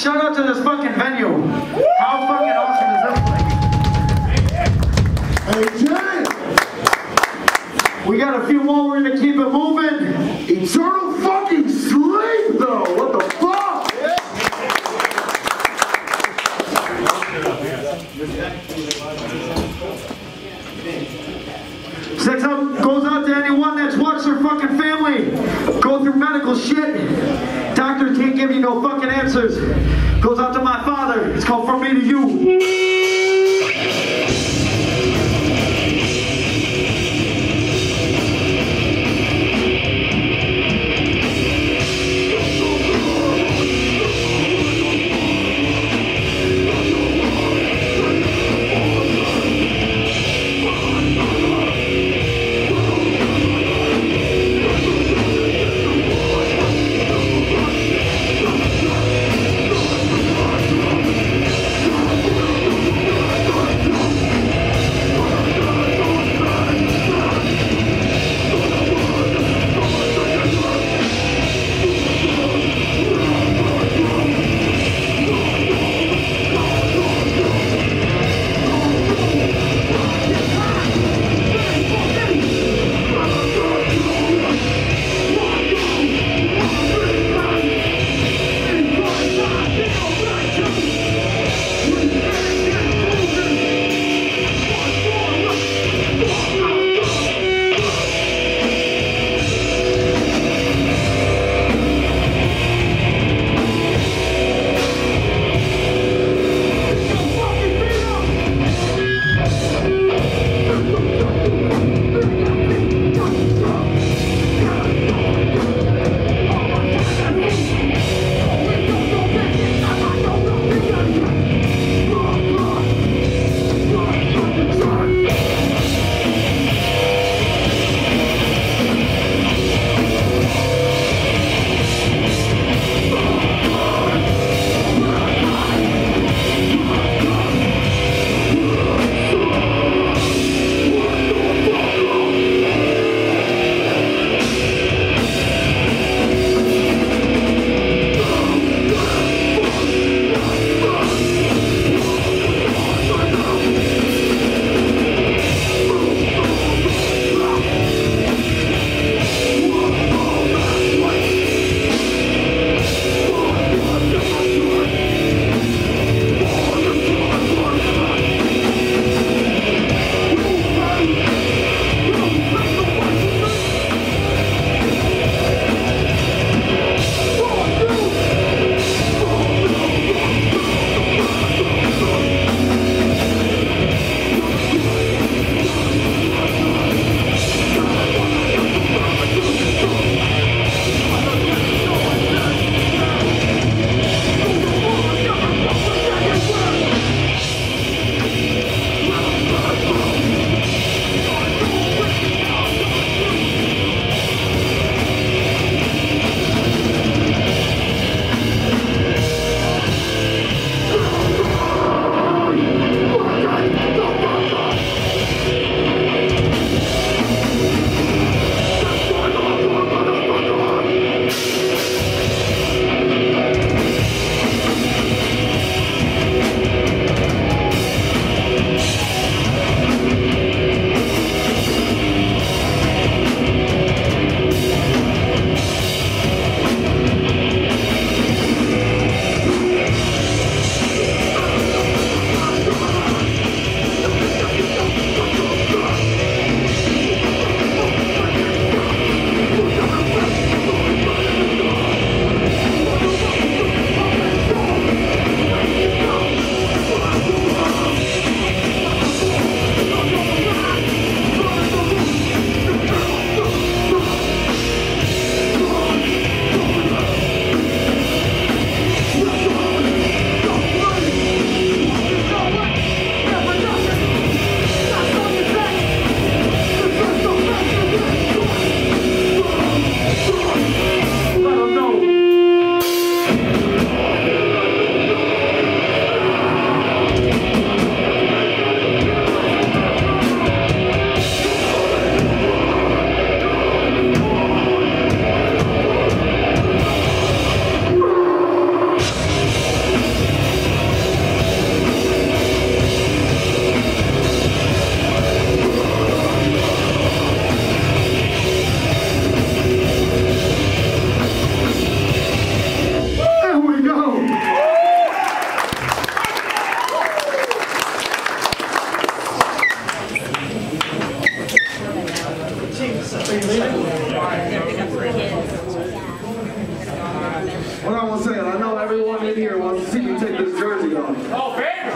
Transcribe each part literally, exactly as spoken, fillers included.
Shout out to this fucking venue. Woo! How fucking awesome is this place? Hey, we got a few more. We're gonna keep it moving. Eternal fucking sleep, though. What the fuck? Yeah. Six up goes out to anyone that's watched their fucking family go through medical shit. Doctor can't give you no fucking answers. Goes out to my father. It's called From Me to You. What I was saying, I know everyone in here wants to see you take this jersey off. Oh, baby!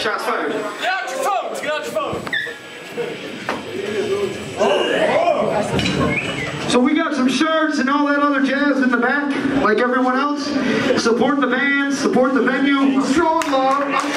Shots fired. Get out your phones! Get out your phones! Oh, oh. So we got some shirts and all that other jazz in the back, like everyone else. Support the band, support the venue. Show love.